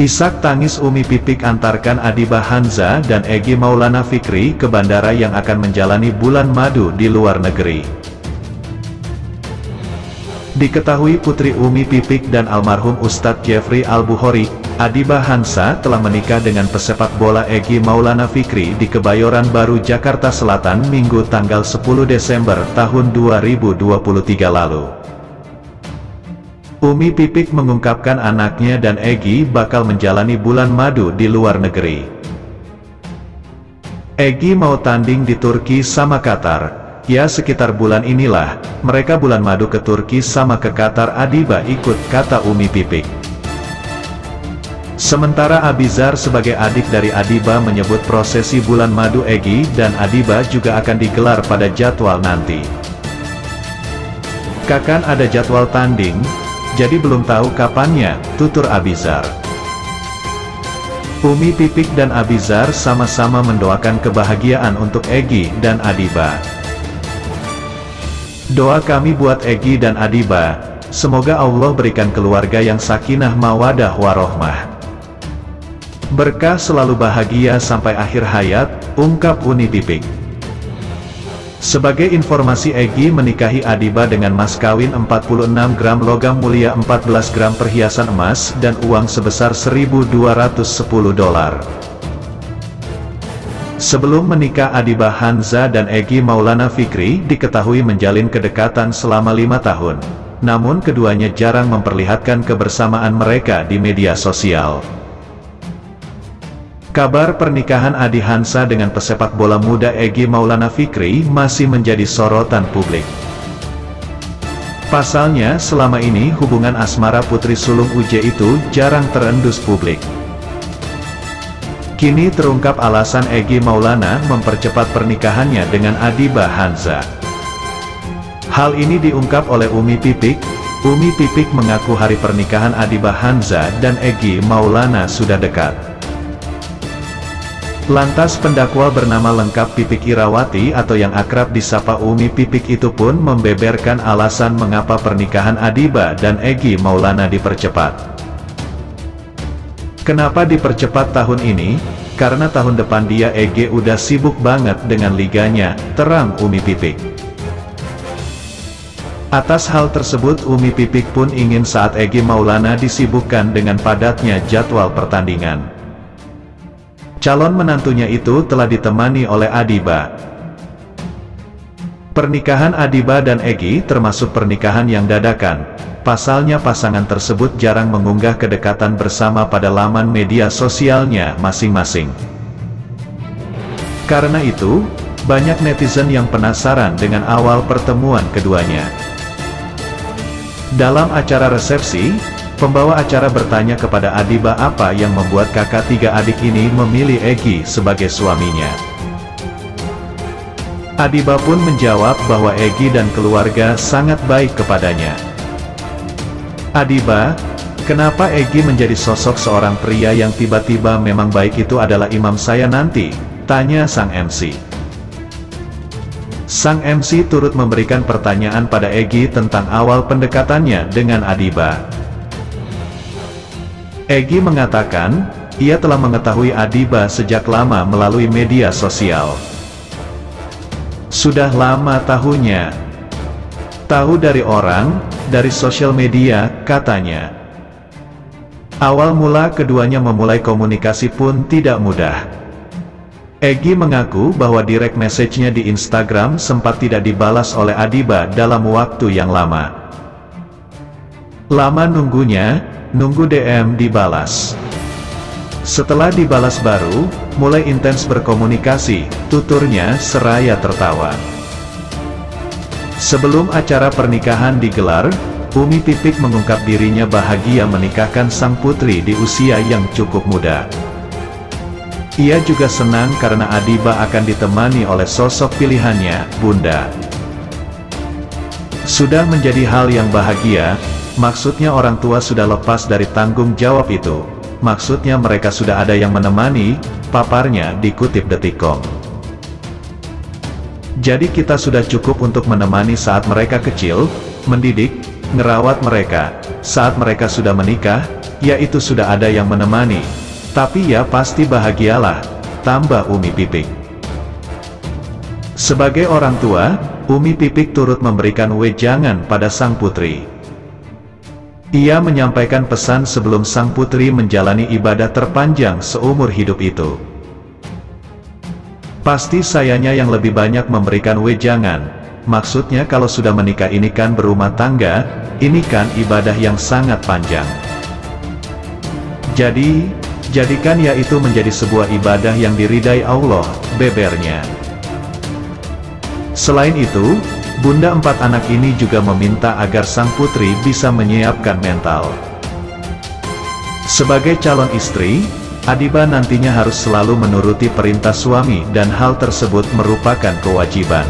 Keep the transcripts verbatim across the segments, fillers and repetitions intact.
Isak tangis Umi Pipik antarkan Adiba Hansa dan Egy Maulana Vikri ke bandara yang akan menjalani bulan madu di luar negeri. Diketahui putri Umi Pipik dan almarhum Ustadz Jefri Al Buchori, Adiba Hansa telah menikah dengan pesepak bola Egy Maulana Vikri di Kebayoran Baru, Jakarta Selatan Minggu tanggal sepuluh Desember tahun dua ribu dua puluh tiga lalu. Umi Pipik mengungkapkan anaknya dan Egy bakal menjalani bulan madu di luar negeri. Egy mau tanding di Turki sama Qatar. Ya, sekitar bulan inilah mereka bulan madu ke Turki sama ke Qatar, Adiba ikut, kata Umi Pipik. Sementara Abizar sebagai adik dari Adiba menyebut prosesi bulan madu Egy dan Adiba juga akan digelar pada jadwal nanti. Kakan ada jadwal tanding, jadi belum tahu kapannya, tutur Abizar. Umi Pipik dan Abizar sama-sama mendoakan kebahagiaan untuk Egy dan Adiba. Doa kami buat Egy dan Adiba, semoga Allah berikan keluarga yang sakinah mawadah warohmah. Berkah selalu bahagia sampai akhir hayat, ungkap Umi Pipik. Sebagai informasi, Egy menikahi Adiba dengan mas kawin empat puluh enam gram logam mulia, empat belas gram perhiasan emas dan uang sebesar seribu dua ratus sepuluh dolar. Sebelum menikah, Adiba Hansa dan Egy Maulana Vikri diketahui menjalin kedekatan selama lima tahun. Namun keduanya jarang memperlihatkan kebersamaan mereka di media sosial. Kabar pernikahan Adi Hansa dengan pesepak bola muda Egy Maulana Vikri masih menjadi sorotan publik. Pasalnya selama ini hubungan asmara putri sulung U J itu jarang terendus publik. Kini terungkap alasan Egy Maulana mempercepat pernikahannya dengan Adiba Hansa. Hal ini diungkap oleh Umi Pipik. Umi Pipik mengaku hari pernikahan Adiba Hansa dan Egy Maulana sudah dekat. Lantas pendakwa bernama lengkap Pipik Irawati atau yang akrab disapa Umi Pipik itu pun membeberkan alasan mengapa pernikahan Adiba dan Egy Maulana dipercepat. Kenapa dipercepat tahun ini? Karena tahun depan dia Egy udah sibuk banget dengan liganya, terang Umi Pipik. Atas hal tersebut Umi Pipik pun ingin saat Egy Maulana disibukkan dengan padatnya jadwal pertandingan. Calon menantunya itu telah ditemani oleh Adiba. Pernikahan Adiba dan Egy termasuk pernikahan yang dadakan. Pasalnya pasangan tersebut jarang mengunggah kedekatan bersama pada laman media sosialnya masing-masing. Karena itu, banyak netizen yang penasaran dengan awal pertemuan keduanya. Dalam acara resepsi, pembawa acara bertanya kepada Adiba apa yang membuat kakak tiga adik ini memilih Egy sebagai suaminya. Adiba pun menjawab bahwa Egy dan keluarga sangat baik kepadanya. Adiba, kenapa Egy menjadi sosok seorang pria yang tiba-tiba memang baik itu adalah imam saya nanti? Tanya sang M C. Sang M C turut memberikan pertanyaan pada Egy tentang awal pendekatannya dengan Adiba. Egy mengatakan, ia telah mengetahui Adiba sejak lama melalui media sosial. Sudah lama tahunya. Tahu dari orang, dari sosial media, katanya. Awal mula keduanya memulai komunikasi pun tidak mudah. Egy mengaku bahwa direct message-nya di Instagram sempat tidak dibalas oleh Adiba dalam waktu yang lama. Lama nunggunya, nunggu D M dibalas. Setelah dibalas baru, mulai intens berkomunikasi, tuturnya seraya tertawa. Sebelum acara pernikahan digelar, Umi Pipik mengungkap dirinya bahagia menikahkan sang putri di usia yang cukup muda. Ia juga senang karena Adiba akan ditemani oleh sosok pilihannya, Bunda. Sudah menjadi hal yang bahagia, maksudnya orang tua sudah lepas dari tanggung jawab itu. Maksudnya mereka sudah ada yang menemani, paparnya dikutip detik titik com. Jadi kita sudah cukup untuk menemani saat mereka kecil, mendidik, ngerawat mereka. Saat mereka sudah menikah, yaitu sudah ada yang menemani. Tapi ya pasti bahagialah, tambah Umi Pipik. Sebagai orang tua, Umi Pipik turut memberikan wejangan pada sang putri. Ia menyampaikan pesan sebelum sang putri menjalani ibadah terpanjang seumur hidup itu. Pasti sayanya yang lebih banyak memberikan wejangan. Maksudnya kalau sudah menikah ini kan berumah tangga, ini kan ibadah yang sangat panjang. Jadi, jadikan yaitu menjadi sebuah ibadah yang diridai Allah, bebernya. Selain itu, Bunda empat anak ini juga meminta agar sang putri bisa menyiapkan mental. Sebagai calon istri, Adiba nantinya harus selalu menuruti perintah suami dan hal tersebut merupakan kewajiban.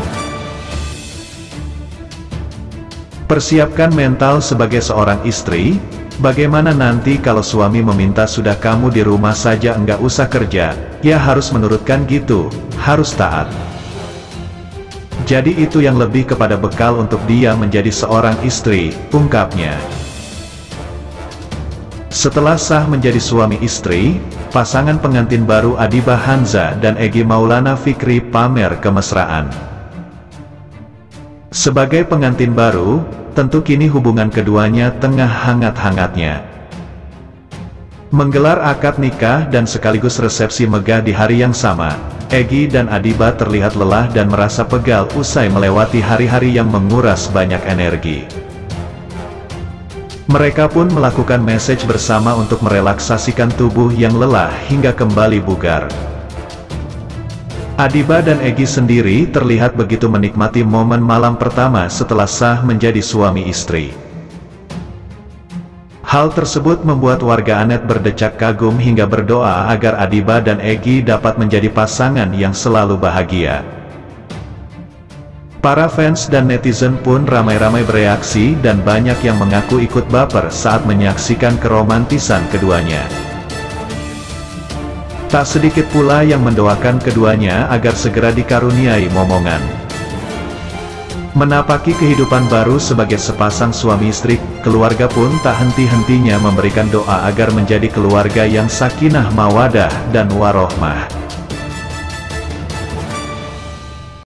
Persiapkan mental sebagai seorang istri, bagaimana nanti kalau suami meminta sudah kamu di rumah saja enggak usah kerja, ya harus menurutkan gitu, harus taat. Jadi itu yang lebih kepada bekal untuk dia menjadi seorang istri, ungkapnya. Setelah sah menjadi suami istri, pasangan pengantin baru Adiba Hansa dan Egy Maulana Vikri pamer kemesraan. Sebagai pengantin baru, tentu kini hubungan keduanya tengah hangat-hangatnya. Menggelar akad nikah dan sekaligus resepsi megah di hari yang sama, Egy dan Adiba terlihat lelah dan merasa pegal usai melewati hari-hari yang menguras banyak energi. Mereka pun melakukan massage bersama untuk merelaksasikan tubuh yang lelah hingga kembali bugar. Adiba dan Egy sendiri terlihat begitu menikmati momen malam pertama setelah sah menjadi suami istri. Hal tersebut membuat warganet berdecak kagum hingga berdoa agar Adiba dan Egy dapat menjadi pasangan yang selalu bahagia. Para fans dan netizen pun ramai-ramai bereaksi dan banyak yang mengaku ikut baper saat menyaksikan keromantisan keduanya. Tak sedikit pula yang mendoakan keduanya agar segera dikaruniai momongan. Menapaki kehidupan baru sebagai sepasang suami istri, keluarga pun tak henti-hentinya memberikan doa agar menjadi keluarga yang sakinah mawadah dan warohmah.